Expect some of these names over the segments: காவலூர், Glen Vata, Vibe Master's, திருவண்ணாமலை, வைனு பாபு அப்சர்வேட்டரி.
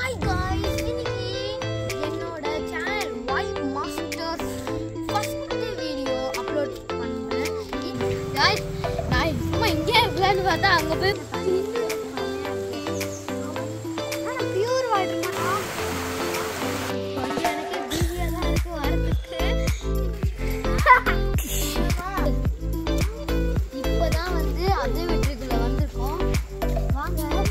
Hi guys, today என்னோட channel vibe master first video upload பண்ணேன். Guys நான் இப்போ இங்க Glen Vata அங்க போய் நான் பியூர் வாட்டர் மட்டும் பாக்கி எனக்கு வீடியோலாம் இருக்கு வரதுக்கு. இப்போதான் வந்து அதே வீட்டுக்குள்ள வந்திருக்கோம். வாங்க வாங்க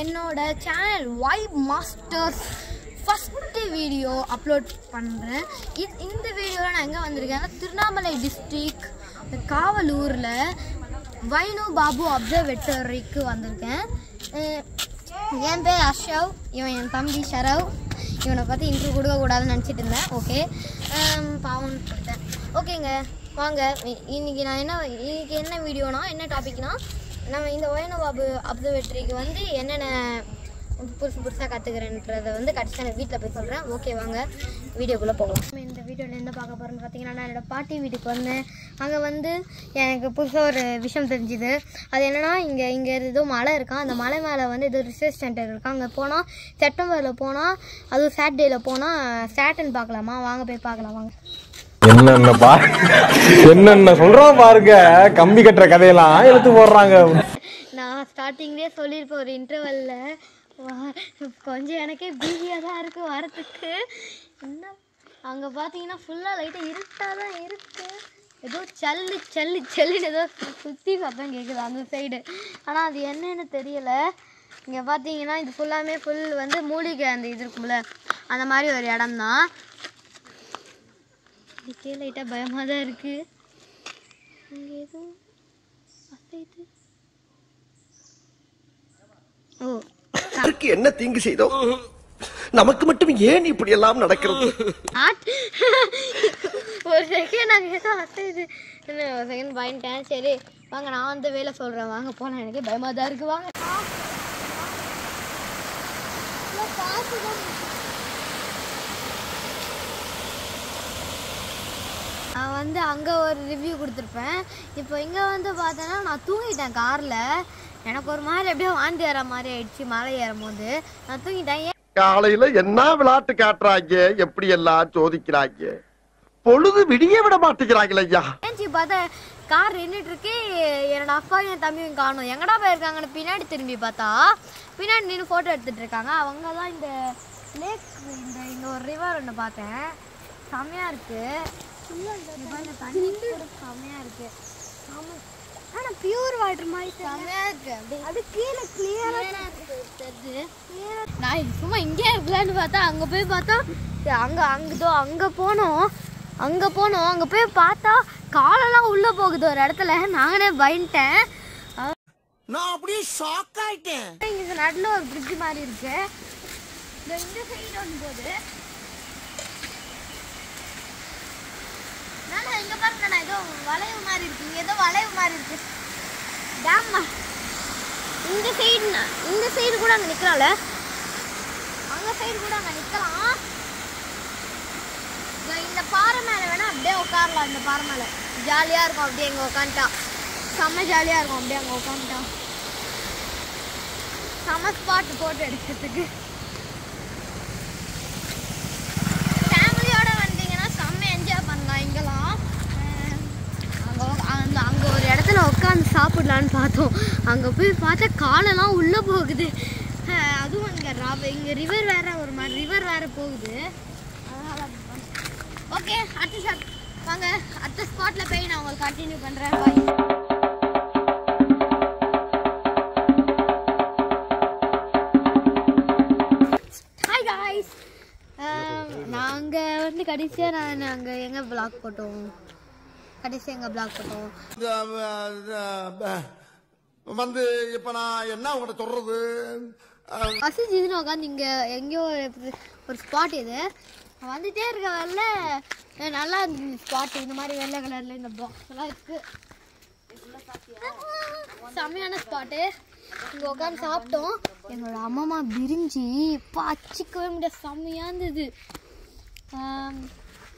என்னோட channel vibe master first video upload பண்ணுறேன். இந்த வீடியோவில் நான் எங்கே வந்திருக்கேன்னா திருவண்ணாமலை டிஸ்ட்ரிக் காவலூரில் வைனு பாபு அப்சர்வேட்டரிக்கு வந்திருக்கேன். என் பேர் அஷவ், இவன் என் தம்பி ஷரவ். இவனை பற்றி இன்ட்ரோ கொடுக்கக்கூடாதுன்னு நினச்சிட்டு இருந்தேன். ஓகே பாவம்னு கொடுத்தேன். ஓகேங்க வாங்க, இன்றைக்கி நான் இன்றைக்கி என்ன வீடியோனா என்ன டாபிக்னால், நம்ம இந்த வைனு பாபு அப்சர்வேட்டரிக்கு வந்து என்னென்ன புதுசாக கற்றுக்கிறேன்றதை வந்து கடைசியாக நான் வீட்டில் போய் சொல்கிறேன். ஓகே வாங்க வீடியோக்குள்ளே போகலாம். நம்ம இந்த வீடியோவில் என்ன பார்க்க போகிறோன்னு பார்த்தீங்கன்னா, நான் என்னோடய பாட்டி வீட்டுக்கு வந்தேன். அங்கே வந்து எனக்கு புதுசாக ஒரு விஷயம் தெரிஞ்சுது. அது என்னென்னா, இங்கே ஏதோ மலை இருக்கான். அந்த மலை மேலே வந்து ஏதோ ரிசர்ச் சென்டர் இருக்கான். அங்கே போனால் செப்டம்பரில் போனால், அதுவும் சாட்டர்டேயில் போனால் சேட்டன் பார்க்கலாமா? வாங்க போய் பார்க்கலாம் வாங்க. என்னென்ன சொல்றோம் பாருங்க. கம்பி கட்டுற கதையெல்லாம் எழுத்து போடுறாங்க. நான் ஸ்டார்டிங்லேயே சொல்லியிருப்பேன் ஒரு இன்டர்வல்ல, கொஞ்சம் எனக்கே பிஸியாக தான் இருக்கு வரத்துக்கு. இன்னும் அங்கே பார்த்தீங்கன்னா ஃபுல்லாக லைட்டாக இருட்டாக தான் இருக்கு. ஏதோ சல்லு சல்லு சல்லுன்னு ஏதோ சுற்றி சத்தம் கேட்குது அந்த சைடு. ஆனால் அது என்னன்னு தெரியல. இங்கே பார்த்தீங்கன்னா இது ஃபுல்லாமே வந்து மூலிகை அந்த இது இருக்கும்ல, அந்த மாதிரி ஒரு இடம் தான். இதுக்கே லைட்டாக பயமாக தான் இருக்குது. இங்கே எதுவும் அசைது. ஓ, அதுக்கு என்ன தீங்கு செய்தோம் நமக்கு மட்டும் ஏன் இப்படி எல்லாம் நடக்கிறது? ஒரு செகண்ட் நாங்கள் ஏதோ அசைது. என்ன ஒரு செகண்ட் பயந்துட்டேன். சரி வாங்க, நான் அந்த வேலை சொல்கிறேன் வாங்க போனேன். எனக்கே பயமாக தான் இருக்குது வாங்க. நான் வந்து அங்கே ஒரு ரிவ்யூ கொடுத்துருப்பேன். இப்போ இங்கே வந்து பார்த்தேன்னா நான் தூங்கிட்டேன் காரில். எனக்கு ஒரு மாதிரி எப்படியோ வாந்தி ஏற மாதிரி ஆயிடுச்சு மலை ஏறும் போது. நான் தூங்கிட்டேன். காலையில் என்ன விளையாட்டு காட்டுறாங்க, எப்படி எல்லாம் சோதிக்கிறாங்க, பொழுது விடிய விட மாட்டேங்கிறாங்களே ஐயா. ஏஞ்சி பார்த்தா கார் நின்றுட்டு இருக்கு. என்னோட அப்பா என் தம்பியும் காணும். எங்கடா போயிருக்காங்கன்னு பின்னாடி திரும்பி பார்த்தா பின்னாடி நின்று ஃபோட்டோ எடுத்துகிட்டு இருக்காங்க. அவங்க தான் இந்த லேக், இந்த ஒரு ரிவர் ஒன்று பார்த்தேன். செம்மையாக இருக்குது. நான் சும்மா இங்கே இருக்கலான்னு பார்த்தா அங்கே போய் பார்த்தா அங்கே போனோம். அங்கே போய் பார்த்தா காலெல்லாம் உள்ளே போகுது ஒரு இடத்துல. நானே பயந்துட்டேன். அப்படியே ஷாக் ஆயிட்டேன். இங்கே நடுவில் ஒரு பிரிட்ஜ் மாதிரி இருக்கு. இந்த சைடு வரும்போது இங்க பாருங்க, ஏதோ வளைவு மாதிரி இருக்கு. டேம்மா இந்த சைடு, கூட அங்க நிக்கலாம்ல, அங்க சைடு கூட அங்க நிக்கலாம். இந்த பாறை மேல வேணா அப்படியே உட்காரலாம். இந்த பாறை மேல ஜாலியா இருக்கும். அப்படியே எங்க உட்காந்துட்டா செம்ம ஜாலியா இருக்கும். அப்படியே அங்க உட்காந்துட்டா செம்ம ஸ்பாட் போட்டு எடுக்கிறதுக்கு. உட்காந்து சாப்பிடலான்னு பார்த்தோம். அங்கே போய் பார்த்தா காலெல்லாம் உள்ளே போகுது. அதுவும் இங்கே ரிவர் வேற, ஒரு மாதிரி ரிவர் வேற போகுது. ஓகே அடுத்த சார் வாங்க, அடுத்த ஸ்பாட்டில் போய் நான் உங்களுக்கு கண்டினியூ பண்ணுறேன். பாய். நாங்கள் வந்து கடைசியா நான் அங்க எங்க vlog போட்டோம் கடைசியா எங்க vlog போட்டோம் வந்து இப்ப நான் என்ன உங்க கிட்ட சொல்றது அசிஸ் இதுன உட்கார்ந்து இங்க எங்கயோ ஒரு ஸ்பாட் இது வந்துட்டே இருக்க வரல நல்லா ஸ்பாட் இந்த மாதிரி வெள்ளை கலர்ல இந்த பாக்ஸ் எல்லாம் இருக்கு இதுல பாத்தியா சமையான ஸ்பாட் இங்க உட்கார்ந்து சாப்பிட்டோம் என்னோட அம்மா பிரிஞ்சி பாச்சிக்கவே முடிய சமையா இருந்தது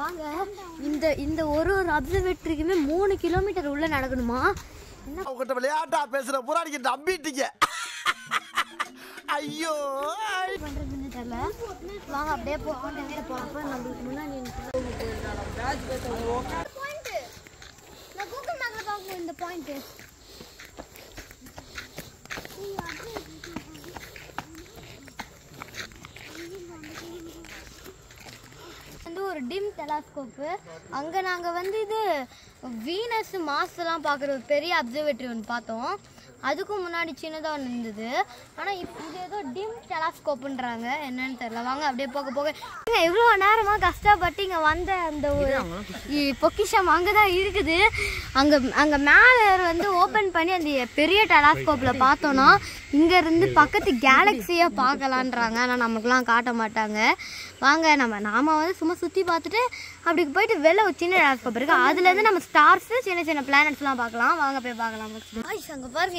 வாங்க இந்த இந்த ஒரு ஒரு அப்சர்வேட்டரிக்குமே 3 கிலோமீட்டர் உள்ளே நடக்கணுமா அவங்ககிட்ட விளையாட்டா பேசுகிற புறாடிக்கு நம்பிட்டீங்க ஐயோ பண்ணுறதுன்னு தெரியல வாங்க அப்படியே போகணும் வெளியே போகிறப்ப நம்மளுக்கு முன்னாடி இந்த பாயிண்ட்டு ஒரு டிம் டெலஸ்கோப்பு அங்கே நாங்கள் வந்து இது வீனஸ் மாஸ்லாம் பார்க்குற ஒரு பெரிய அப்சர்வேட்டரி ஒன்று பார்த்தோம் அதுக்கும் முன்னாடி சின்னதாக ஒன்று இருந்தது ஆனால் இப்போ இது ஏதோ டிம் டெலஸ்கோப்புன்றாங்க என்னன்னு தெரியல வாங்க அப்படியே போக போக எவ்வளோ நேரமாக கஷ்டப்பட்டு இங்கே வந்த அந்த ஒரு பொக்கிஷம் அங்கே தான் இருக்குது அங்கே அங்கே மேலே வந்து ஓப்பன் பண்ணி அந்த பெரிய டெலஸ்கோப்பில் பார்த்தோன்னா இங்கேருந்து பக்கத்து கேலக்ஸியை பார்க்கலான்றாங்க ஆனால் நமக்குலாம் காட்ட மாட்டாங்க வாங்க நாம் வந்து சும்மா சுற்றி பார்த்துட்டு அப்படி போயிட்டு வெளில ஒரு சின்ன டெலஸ்கோப் இருக்குது அதுலேருந்து நம்ம ஸ்டார்ஸு சின்ன சின்ன பிளானட்ஸ்லாம் பார்க்கலாம் வாங்க போய் பார்க்கலாம் அங்கே பாருங்க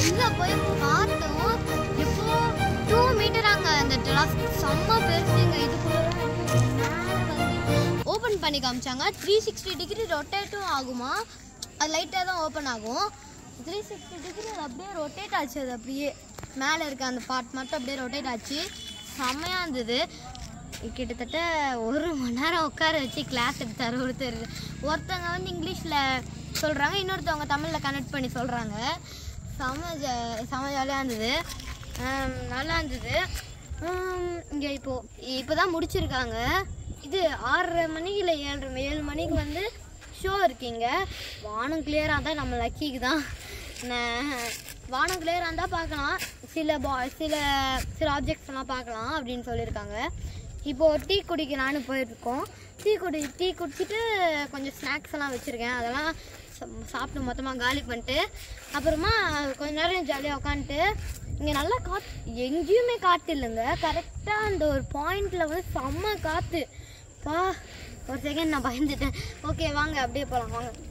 உள்ள போய் பார்த்தோம் இப்போ 2 மீட்டர் அங்கே அந்த செம்ம பெருசுங்க இதுக்குள்ள ஓப்பன் பண்ணி காமிச்சாங்க 360 டிகிரி ரொட்டேட்டும் ஆகுமா அது லைட்டாக தான் ஓப்பன் ஆகும் 360 டிகிரி அது அப்படியே ரொட்டேட் ஆச்சு அது அப்படியே மேலே இருக்க அந்த பார்ட் மட்டும் அப்படியே ரொட்டேட் ஆச்சு செம்மையாக இருந்தது கிட்டத்தட்ட 1 மணி நேரம் உட்கார வச்சு கிளாஸ் எடுத்தார் ஒருத்தங்க வந்து இங்கிலீஷில் சொல்கிறாங்க இன்னொருத்தவங்க தமிழில் கனெக்ட் பண்ணி சொல்கிறாங்க செம ஜாலியாக இருந்தது நல்லா இருந்தது இங்கே இப்போ தான் முடிச்சிருக்காங்க இது 6:30 மணி இல்லை 7 மணிக்கு வந்து ஷோ இருக்கீங்க வானம் கிளியராக இருந்தால் நம்ம லக்கிக்கு தான் வானம் கிளியராக இருந்தால் பார்க்கலாம் சில ஆப்ஜெக்ட்ஸ்லாம் பார்க்கலாம் அப்படின்னு சொல்லியிருக்காங்க இப்போது டீ குடிக்கலான்னு போயிருக்கோம் டீ குடிச்சிட்டு கொஞ்சம் ஸ்நாக்ஸ் எல்லாம் வச்சுருக்கேன் அதெல்லாம் சாப்பிட்டு மொத்தமாக காலி பண்ணிட்டு அப்புறமா கொஞ்ச நேரம் ஜாலியாக உட்காந்துட்டு இங்கே நல்லா காற்று எங்கேயுமே காற்று இல்லைங்க கரெக்டாக அந்த ஒரு பாயிண்டில் வந்து செம்ம காற்று பா ஒரு செகண்ட் நான் பயந்துட்டேன் ஓகே வாங்க அப்படியே போகலாம் வாங்க